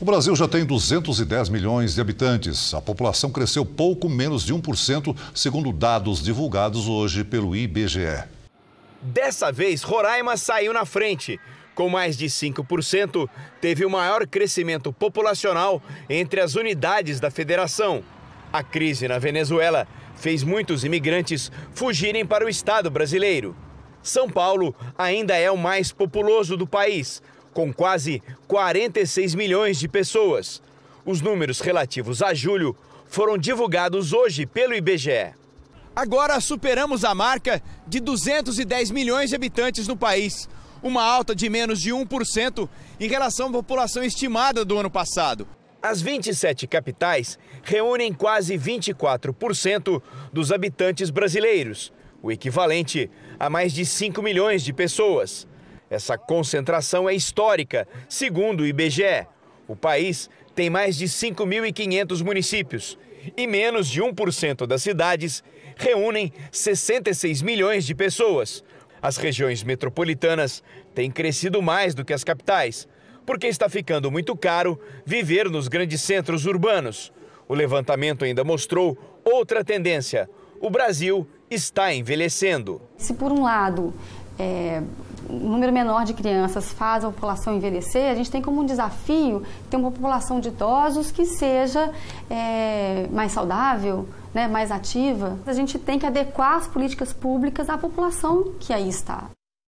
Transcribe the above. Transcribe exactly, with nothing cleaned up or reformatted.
O Brasil já tem duzentos e dez milhões de habitantes. A população cresceu pouco menos de um por cento, segundo dados divulgados hoje pelo I B G E. Dessa vez, Roraima saiu na frente. Com mais de cinco por cento, teve o maior crescimento populacional entre as unidades da federação. A crise na Venezuela fez muitos imigrantes fugirem para o estado brasileiro. São Paulo ainda é o mais populoso do país, com quase quarenta e seis milhões de pessoas. Os números relativos a julho foram divulgados hoje pelo I B G E. Agora superamos a marca de duzentos e dez milhões de habitantes no país, uma alta de menos de um por cento em relação à população estimada do ano passado. As vinte e sete capitais reúnem quase vinte e quatro por cento dos habitantes brasileiros, o equivalente a mais de cinco milhões de pessoas. Essa concentração é histórica, segundo o I B G E. O país tem mais de cinco mil e quinhentos municípios e menos de um por cento das cidades reúnem sessenta e seis milhões de pessoas. As regiões metropolitanas têm crescido mais do que as capitais, porque está ficando muito caro viver nos grandes centros urbanos. O levantamento ainda mostrou outra tendência: o Brasil está envelhecendo. Se por um lado é... um número menor de crianças faz a população envelhecer, a gente tem como um desafio ter uma população de idosos que seja é, mais saudável, né, mais ativa. A gente tem que adequar as políticas públicas à população que aí está.